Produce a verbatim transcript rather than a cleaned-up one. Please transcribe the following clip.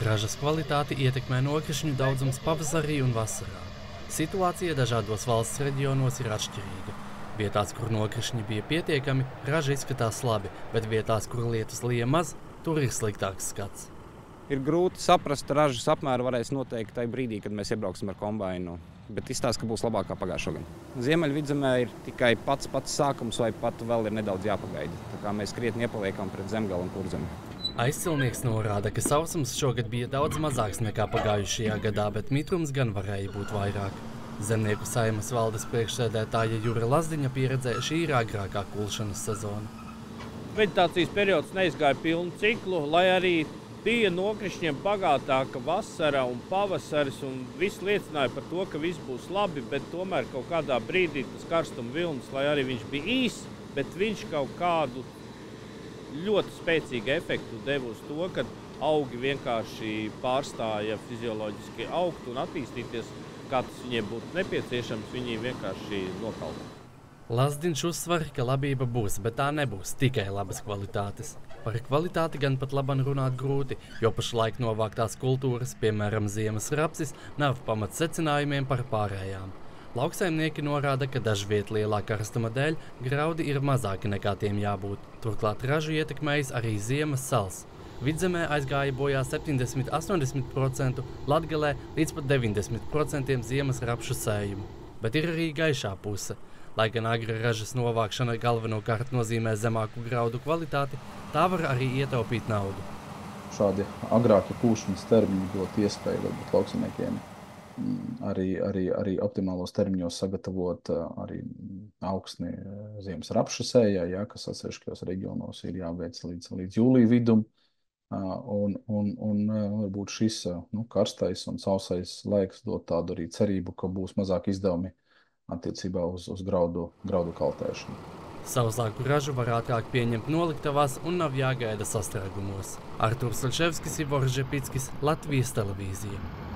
Ražas kvalitāti ietekmē nokrišņu daudzums pavasarī un vasarā. Situācija dažādos valsts reģionos ir atšķirīga. Vietās, kur nokrišņi bija pietiekami, raža izskatās labi, bet vietās, kur lietus lija maz, tur ir sliktāks skats. Ir grūti saprast, ražas apmēru varēs noteikt tajā brīdī, kad mēs iebrauksim ar kombainu, bet izstāsta, ka būs labākā pagājušo gadu. Ziemeļvidzemē ir tikai pats pats sākums vai pat vēl ir nedaudz jāpagaida, tā kā mēs krietni iepaliekam pret Zemgali un Kurzemi. Aizcilnieks norāda, ka sausums šogad bija daudz mazāks nekā pagājušajā gadā, bet mitrums gan varēja būt vairāk. Zemnieku saimas valdes priekšsēdētāja Jura Lazdiņa pieredzē šī ir agrākā kulšanas sezona. Vegetācijas periods neizgāja pilnu ciklu, lai arī bija nokrišņiem bagātāka vasara un pavasaris, un viss liecināja par to, ka viss būs labi, bet tomēr kaut kādā brīdī tas karstuma vilnis, lai arī viņš bija īs, bet viņš kaut kādu ļoti spēcīgu efektu deva uz to, ka augi vienkārši pārstāja fizioloģiski augt un attīstīties. Kā tas viņiem būtu nepieciešams, viņi vienkārši nokalda. Lazdiņš uzsver, ka labība būs, bet tā nebūs tikai labas kvalitātes. Par kvalitāti gan pat laban runāt grūti, jo pašlaik novāktās kultūras, piemēram ziemas rapsis, nav pamats secinājumiem par pārējām. Lauksaimnieki norāda, ka dažviet lielā karstuma dēļ graudi ir mazāki nekā tiem jābūt. Turklāt ražu ietekmējas arī ziemas sals. Vidzemē aizgāja bojā septiņdesmit līdz astoņdesmit procenti, Latgalē līdz pat deviņdesmit procenti ziemas rapšu sējumu. Bet ir arī gaišā puse. Lai gan agra ražas novākšana galvenokārt nozīmē zemāku graudu kvalitāti, tā var arī ietaupīt naudu. Šādi agrāki kūšanas termiņi dot iespēju varbūt lauksaimniekiem arī, arī, arī optimālos termiņos sagatavot arī augsni ziemas rapšu sējā, ja, kas atsevišķos reģionos ir jāveic līdz, līdz jūlija vidum. Un, un, un varbūt šis nu, karstais un sausais laiks dod tādu arī cerību, ka būs mazāk izdevumi attiecībā uz, uz graudu, graudu kaltēšanu. Sauslāku ražu var ātrāk pieņemt noliktavās un nav jāgaida sastrēgumos. Artūrs Sunševskis, Boris Žepītskis, Latvijas televīzija.